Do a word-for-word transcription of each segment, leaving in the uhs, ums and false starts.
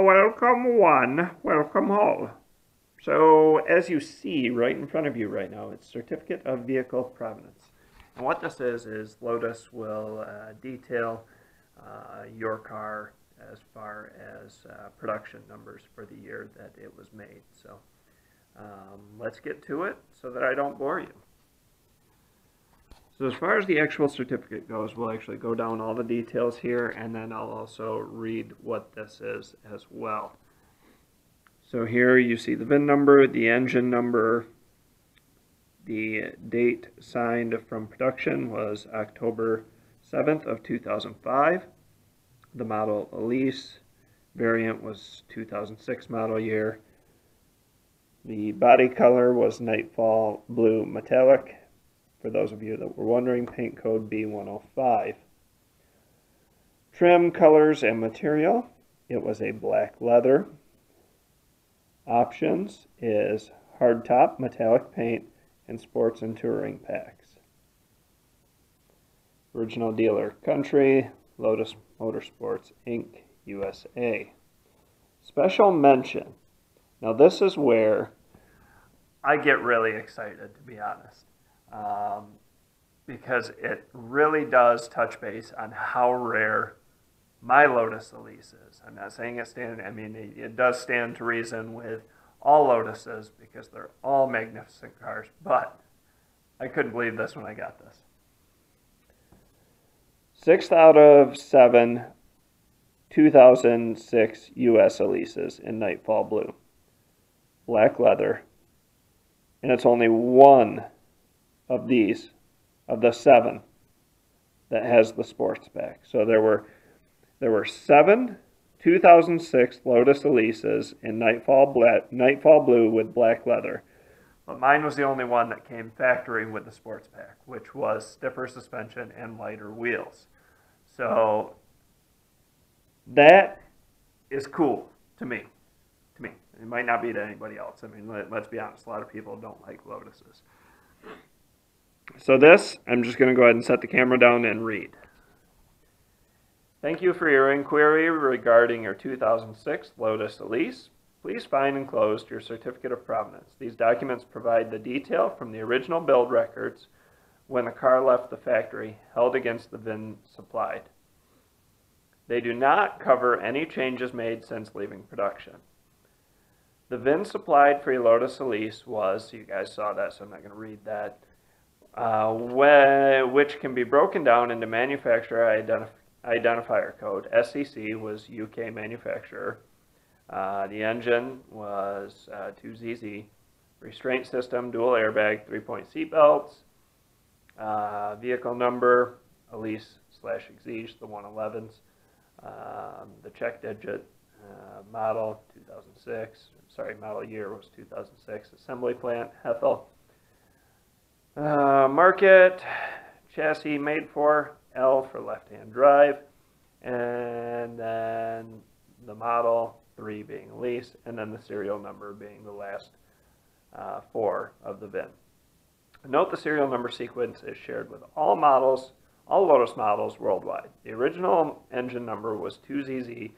welcome one, welcome all. So as you see right in front of you right now, it's Certificate of Vehicle Provenance. And what this is, is Lotus will uh, detail uh, your car as far as uh, production numbers for the year that it was made. So um, let's get to it so that I don't bore you. So as far as the actual certificate goes, we'll actually go down all the details here, and then I'll also read what this is as well. So here you see the V I N number, the engine number, the date signed from production was October seventh of two thousand five. The model Elise variant was two thousand six model year. The body color was Nightfall Blue Metallic. For those of you that were wondering, paint code B one oh five. Trim, colors, and material. It was a black leather. Options is hardtop, metallic paint, and sports and touring packs. Original dealer country, Lotus Motorsports, Incorporated, U S A. Special mention. Now this is where I get really excited, to be honest. Um, because it really does touch base on how rare my Lotus Elise is. I'm not saying it stand, I mean, it, it does stand to reason with all Lotuses because they're all magnificent cars, but I couldn't believe this when I got this. Sixth out of seven two thousand six U S Elises in Nightfall Blue. Black leather. And it's only one of these, of the seven, that has the sports pack. So there were there were seven two thousand six Lotus Elises in Nightfall black, Nightfall Blue with black leather, but mine was the only one that came factory with the sports pack, which was stiffer suspension and lighter wheels. So that is cool to me. To me, it might not be to anybody else. I mean, let, let's be honest. A lot of people don't like Lotuses. So this, I'm just going to go ahead and set the camera down and read. Thank you for your inquiry regarding your two thousand six Lotus Elise. Please find enclosed your Certificate of Provenance. These documents provide the detail from the original build records when the car left the factory held against the V I N supplied. They do not cover any changes made since leaving production. The V I N supplied for your Lotus Elise was, so you guys saw that, so I'm not going to read that, Uh, which can be broken down into manufacturer identif identifier code. S E C was U K manufacturer. Uh, the engine was uh, two Z Z. Restraint system, dual airbag, three-point seat belts. Uh, vehicle number, Elise slash Exige, the one elevens. Um, the check digit, uh, model two thousand six. Sorry, model year was two thousand six. Assembly plant, Hethel. Uh, market, chassis made for, L for left-hand drive, and then the model, three being Elise, and then the serial number being the last uh, four of the V I N. Note the serial number sequence is shared with all models, all Lotus models worldwide. The original engine number was two Z Z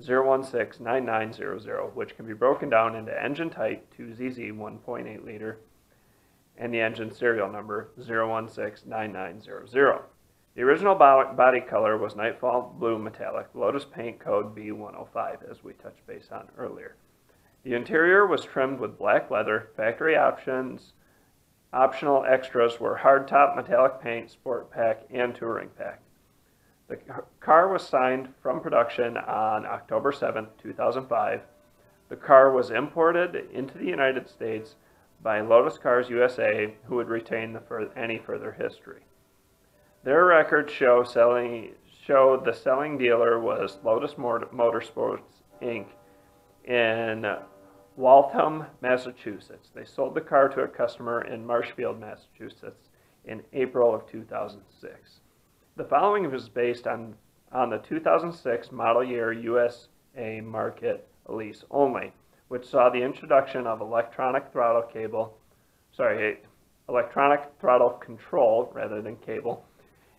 zero one six nine nine zero zero, which can be broken down into engine type, two Z Z one point eight liter, and the engine serial number zero one six nine nine zero zero. The original body color was Nightfall Blue Metallic, Lotus paint code B one oh five, as we touched base on earlier. The interior was trimmed with black leather. Factory options, optional extras were hardtop, metallic paint, sport pack, and touring pack. The car was signed from production on October seventh two thousand five. The car was imported into the United States by Lotus Cars U S A, who would retain the fur any further history. Their records show, selling, show the selling dealer was Lotus Motorsports, Incorporated in Waltham, Massachusetts. They sold the car to a customer in Marshfield, Massachusetts in April of two thousand six. The following was based on, on the two thousand six model year U S A market Elise only, which saw the introduction of electronic throttle cable, sorry, electronic throttle control rather than cable,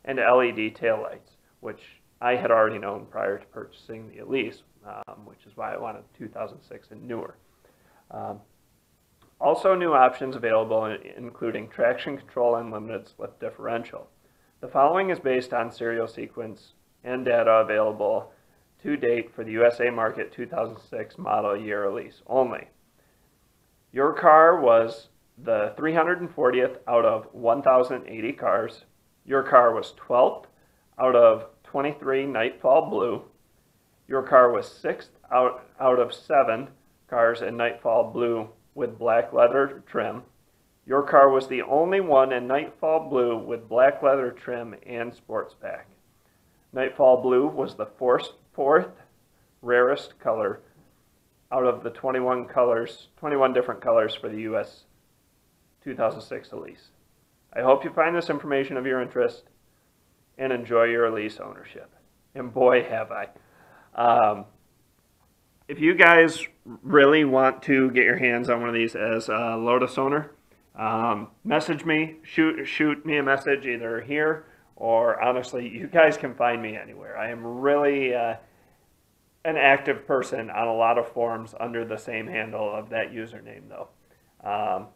and L E D taillights, which I had already known prior to purchasing the Elise, um, which is why I wanted two thousand six and newer. Um, also new options available including traction control and limited slip differential. The following is based on serial sequence and data available to date for the U S A market two thousand six model year Elise only. Your car was the three hundred fortieth out of one thousand eighty cars. Your car was twelfth out of twenty-three Nightfall Blue. Your car was sixth out, out of seven cars in Nightfall Blue with black leather trim. Your car was the only one in Nightfall Blue with black leather trim and sports pack. Nightfall Blue was the fourth, fourth rarest color out of the twenty-one colors, twenty-one different colors for the U S two thousand six Elise. I hope you find this information of your interest and enjoy your Elise ownership. And boy, have I. Um, if you guys really want to get your hands on one of these as a Lotus owner, um, message me, shoot, shoot me a message either here or honestly, you guys can find me anywhere. I am really uh, an active person on a lot of forums under the same handle of that username though. Um,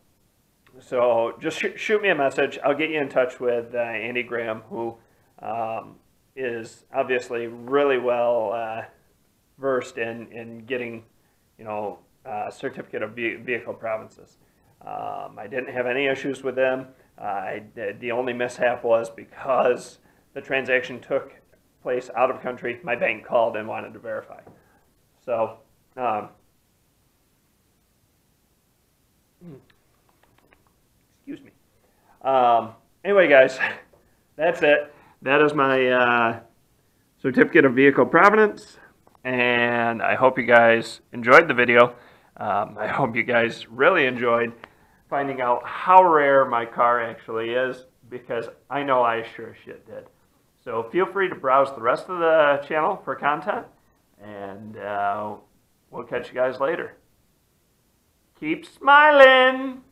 so just sh shoot me a message. I'll get you in touch with uh, Andy Graham, who Um, is obviously really well uh, versed in, in getting, you know, uh, certificate of vehicle provenances. Um, I didn't have any issues with them. Uh, I did, the only mishap was because the transaction took place out of country, my bank called and wanted to verify. So, um, excuse me. Um, anyway, guys, that's it. That is my uh, certificate of vehicle provenance, and I hope you guys enjoyed the video. Um, I hope you guys really enjoyed finding out how rare my car actually is, because I know I sure as shit did. So feel free to browse the rest of the channel for content, and uh, we'll catch you guys later. Keep smiling!